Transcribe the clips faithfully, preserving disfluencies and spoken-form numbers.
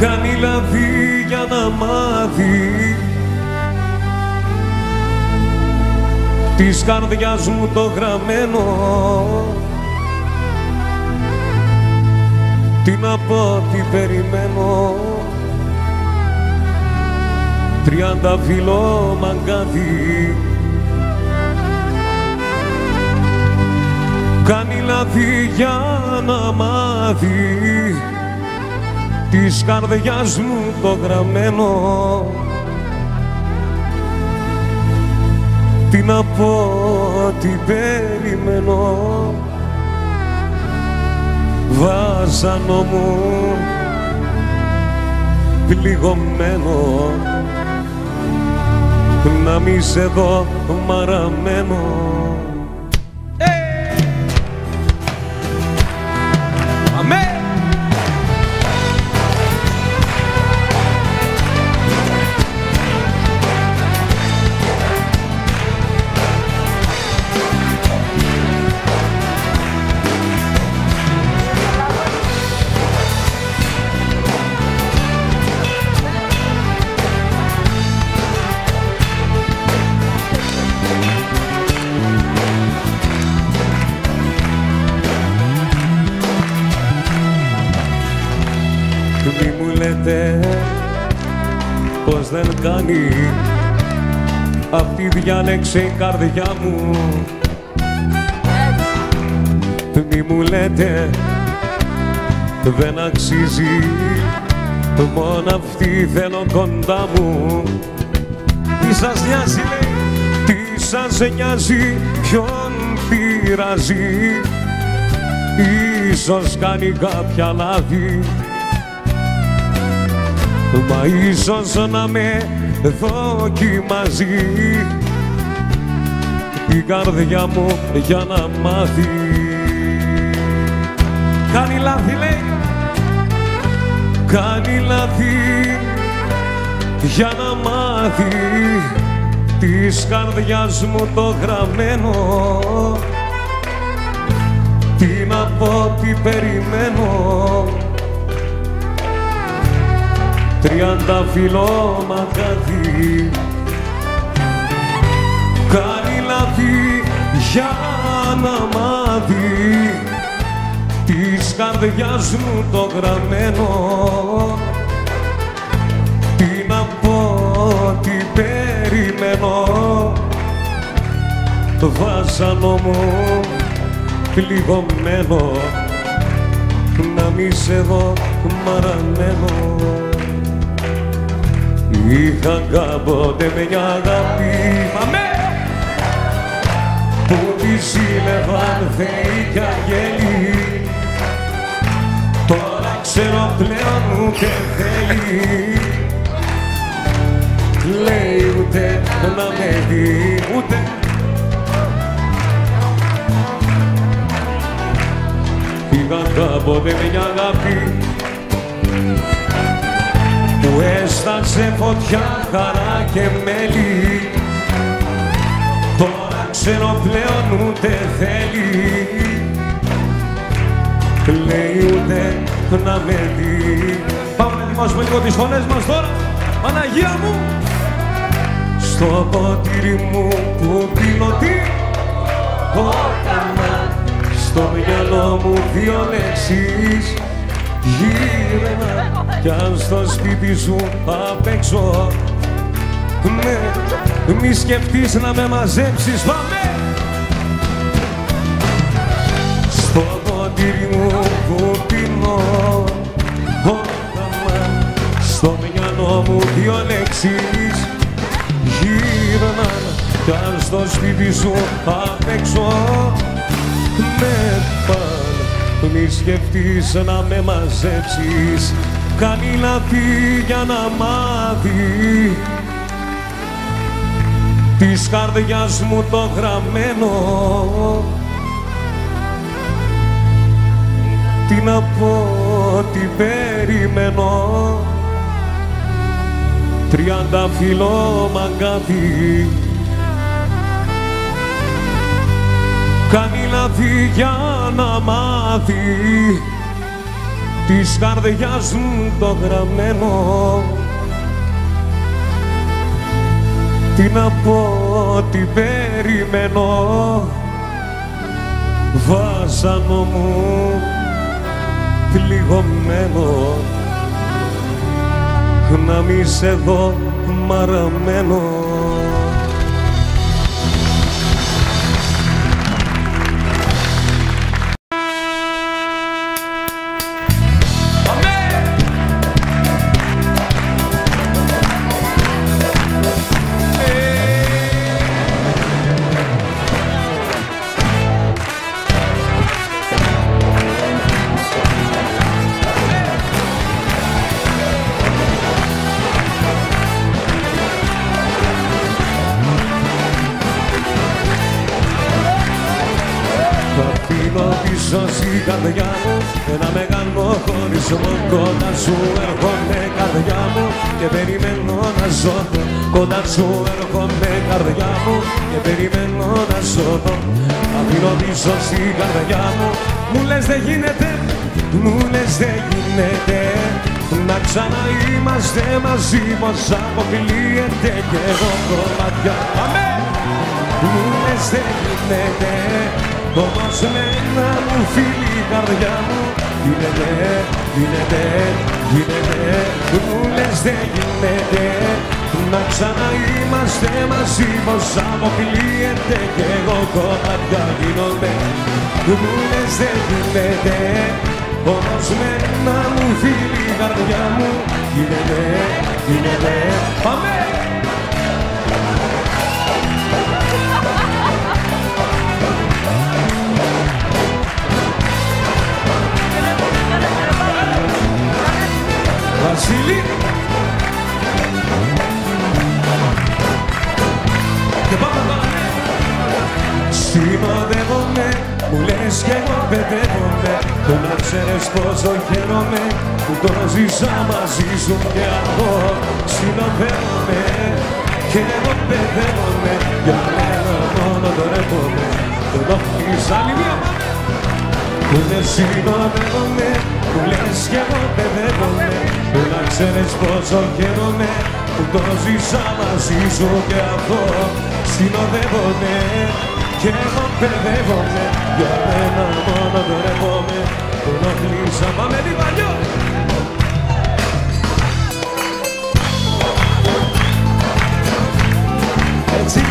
κάνει λαβή για να μάθει της καρδιάς μου το γραμμένο. Τι να πω, τι περιμένω, τριάντα φιλό μαγκάδι. Κάνει λάθη για να μάθει της καρδιάς μου το γραμμένο. Τι να πω, τι περιμένω, βάζανο μου πληγωμένο, να μη σε δω μαραμένο. Μη μου λέτε πως δεν κάνει, αυτή διάλεξε η καρδιά μου. Μη μου λέτε δεν αξίζει, μόνο αυτή θέλω κοντά μου. Τι σας νοιάζει, τι σας νοιάζει, ποιον πειράζει, ίσως κάνει κάποια λάθη. Μα ίσως να με δοκιμάζει η καρδιά μου για να μάθει. Κάνει λάθη, λέει, κάνει λάθη για να μάθει της καρδιάς μου το γραμμένο. Τι να πω, τι περιμένω, τριάντα φιλό μαγκάδι. Κάνει λάθη για να μάθει της καρδιάς μου το γραμμένο. Τι να πω, τι περιμένω, το βάσανο μου πληγωμένο, να μη σε δω μαραμένο. Είχα κάποτε μια αγάπη που τη σύλλευαν θεοί και αγγέλοι. Τώρα ξέρω πλέον ούτε θέλει, λέει ούτε να με δει, ούτε. Είχα κάποτε μια αγάπη που έσταξε φωτιά, χαρά και μέλι. Τώρα ξέρω πλέον ούτε θέλει, λέει ούτε να με δει. Πάμε να ετοιμάσουμε λίγο τις φωνές μας τώρα. Παναγία μου! Στο ποτήρι μου που πίνω τι κόκανα, στο μυαλό μου δύο λέξεις γύρευα κι αν στο σπίτι σου απ' έξω, ναι, μη σκεφτείς να με μαζέψεις. Πάμε! Στο ποτήρι μου που πίνω όραμα, στο μυαλό μου δύο λέξεις γύρευα κι αν στο σπίτι σου απ' έξω, ναι, μη σκεφτείς να με μαζέψεις. Κάνει λάθη για να μάθει της καρδιάς μου το γραμμένο. Τι να πω, τι περιμένω, τριάντα φιλό μαγκάδι. Κάνει λάθη για να μάθει της καρδιάς μου το γραμμένο. Τι να πω, τι περιμένω, βάσανο μου πληγωμένο, να μη σε δω μαραμένο. Καρδιά μου, ένα μεγάλο χωρισμό, κοντά σου έρχομαι καρδιά μου και περιμένω να ζω. Κοντά σου έρχομαι καρδιά μου και περιμένω να ζω. Αφήνω πίσω στην καρδιά μου, μου λες δεν γίνεται, μου λες δεν γίνεται να ξαναείμαστε μαζί πως αποκλείεται και εγώ κομμάτια. Μου λες δεν γίνεται, όμως εμένα μου φίλη η καρδιά μου γίνεται, γίνεται, γίνεται. Μου λες δεν γίνεται να ξαναείμαστε μαζί πως αποκλείεται και εγώ κομμάτια γίνομαι. Μου λες δεν γίνεται, όμως εμένα μου φίλη η καρδιά μου γίνεται, γίνεται. Πάμε! Βασίλη και πάμε πάμε. Συνοδεύομαι, μου λες και εγώ παιδεύομαι, το να ξέρεις πόσο χαίρομαι που το ζήσα μαζί σου και εγώ. Συνοδεύομαι και εγώ παιδεύομαι, για μένα μόνο το ρεύομαι, το νόχτης άλλη μία. Μου λες συνοδεύομαι, μου λες και εγώ παιδεύομαι, που να ξέρεις πόσο χαίρομαι που το ζήσα μαζί σου και αυτό. Συνοδεύομαι και εγώ παιδεύομαι, για μένα μόνο το ρεύομαι, τον όχλησα. Πάμε την παλιό! Έτσι!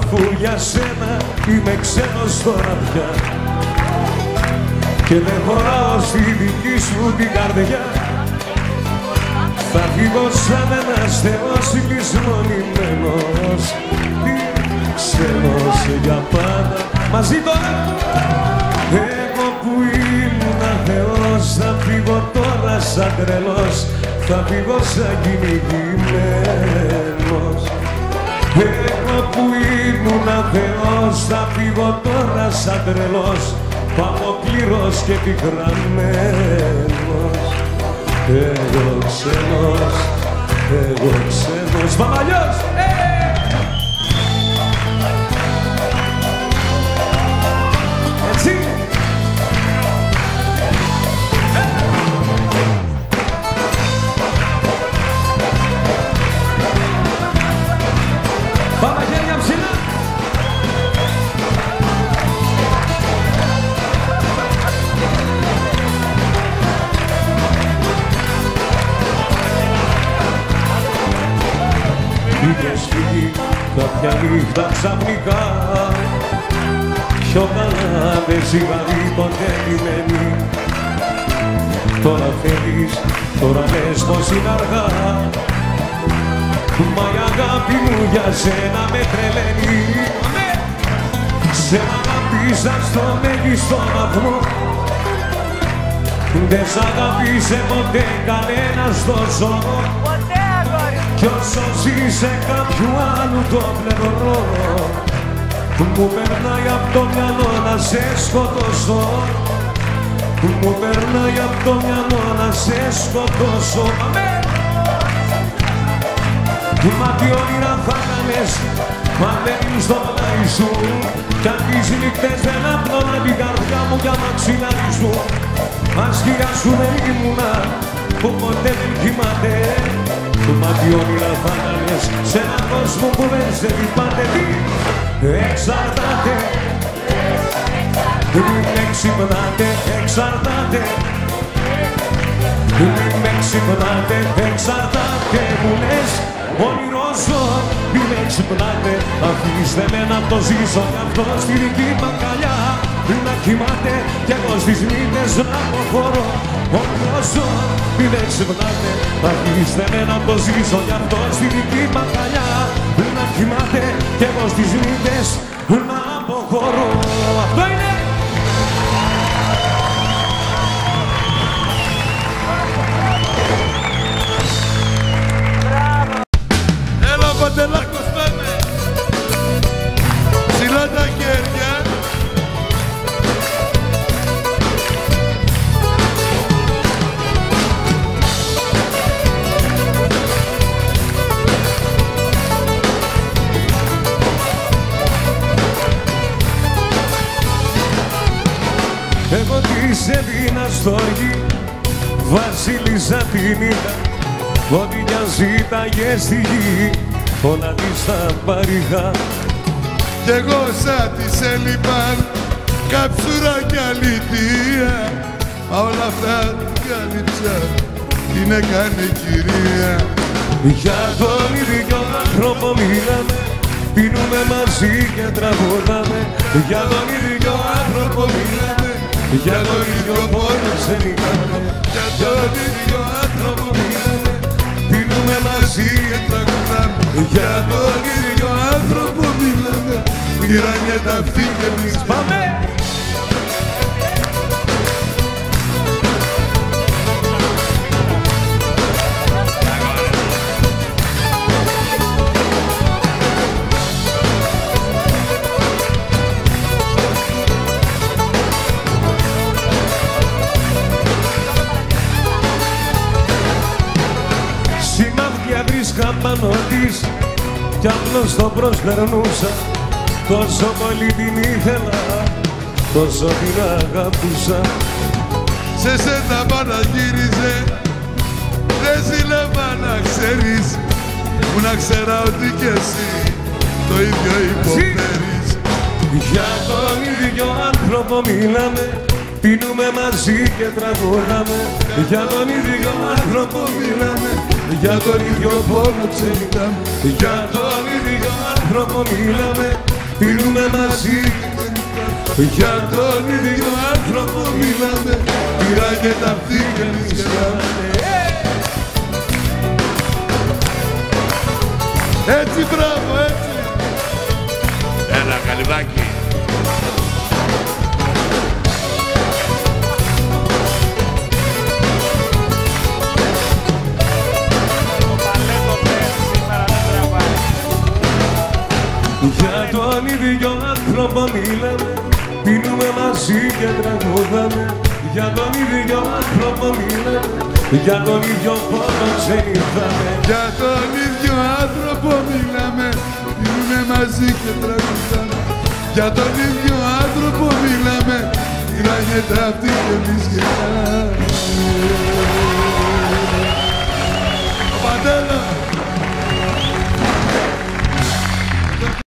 Αφού για σένα είμαι ξένος τώρα πια και δεν χωράω στη δική σου την καρδιά, θα φύγω σαν ένας θεός λησμονημένος, ξένος για πάντα. Μαζί τώρα! Εγώ που ήμουν θεός θα φύγω τώρα σαν τρελός, θα φύγω σαν κυνηγημένος. Εγώ που ήμουν θεός θα φύγω τώρα σαν τρελός, παποκλήρος και πικραμένος. Εγώ ξένος, εγώ ξένος. Παπαλιός! Ε! Έτσι! Είχες φύγει κάποια νύχτα ξαφνικά, πιο καλά δεν ζυγαρεί ποτέ λιμένη. Τώρα θέλεις, τώρα λες πως είναι αργά, μα η αγάπη μου για σένα με τρελαίνει. Σε αγάπησα στο μέγιστο βαθμό, δεν σ' αγάπησε ποτέ κανένας τόσο. Κι όσο ζήσε κάποιου άλλου το πλευρό, μου περνάει απ' το μυαλό να σε σκοτώσω. που μου περνάει απ' το μυαλό να σε σκοτώσω. Μα τι όνειρα θα κάνες, μα ανέβη στο πλάι σου κι αν τις νύχτες δεν απλώνα την καρδιά μου για μαξιλάρι σου. Ας χειράσου δεν ήμουνα που ποτέ δεν κοιμάται, μα τι όνειρα θα κάνες σε έναν κόσμο που δεν σε λυπάται. Τι εξαρτάται, μην με ξυπνάτε, εξαρτάται, μην με ξυπνάτε, εξαρτάται μου λες. Όνειρο ζω, μην με ξυπνάτε, αφήστε με να το ζήσω κι αυτό στη δική μου αγκαλιά. Να κοιμάται κι εγώ στις νύχτες να αποχωρώ. Όνειρο ζω, μην με ξυπνάτε, αφήστε με να το ζήσω κι αυτό στη δική μου αγκαλιά. Να κοιμάται κι εγώ στις νύχτες να αποχωρώ. Αυτό είναι! Παντελάκος πάμε! Ψηλά τα χέρια! Εγώ της Ελλήνας στοργή, βασίλισσα την είδα, ό,τι κι αν ζήταγες στη γη όλα της τα παρηγά. Κι εγώ σαν της έλειπαν καψούρα κι αλήθεια, μα όλα αυτά την κάλυψα, την έκανε κυρία. Για τον ίδιο άνθρωπο μιλάμε, πίνουμε μαζί και τραγουδάμε. Για τον ίδιο άνθρωπο μιλάμε, για τον ίδιο πόνο σε νικάμε. Για τον ίδιο άνθρωπο μιλάμε, πίνουμε μαζί και τραγουδάμε. Για τον ίδιο άνθρωπο μιλάμε, γυράνε τα αυτή και εμείς πάμε! Σημάδια βρίσκα πάνω της κι απλώς το προσπερνούσα, τόσο πολύ την ήθελα, τόσο την αγαπούσα. Σε σένα πάνω γύριζε, δεν ζήλευα να ξέρεις, που να ξέρα ότι κι εσύ το ίδιο υποφέρεις. Για τον ίδιο άνθρωπο μιλάμε, πίνουμε μαζί και τραγουδάμε. Για τον ίδιο άνθρωπο μιλάμε, για τον ίδιο πόνο ξενιτάμε. Για τον ίδιο άνθρωπο μιλάμε, πίνουμε μαζί και τραγουδάμε. Για τον ίδιο άνθρωπο μιλάμε, πήρα και τα αυτοί και έτσι, μπράβο, έτσι. Έλα, Καλυβάκι. Για τον ίδιο άνθρωπο μιλάμε, πίνουμε μαζί και τραγουδάμε. Για τον ίδιο άνθρωπο μιλάμε, για τον ίδιο πόνο ξενιθάμε. Για τον ίδιο άνθρωπο μιλάμε, πίνουμε μαζί και τραγουδάμε. Για τον ίδιο άνθρωπο μιλάμε, γυρνάνε τα αυτή και εμείς γυρνάμε.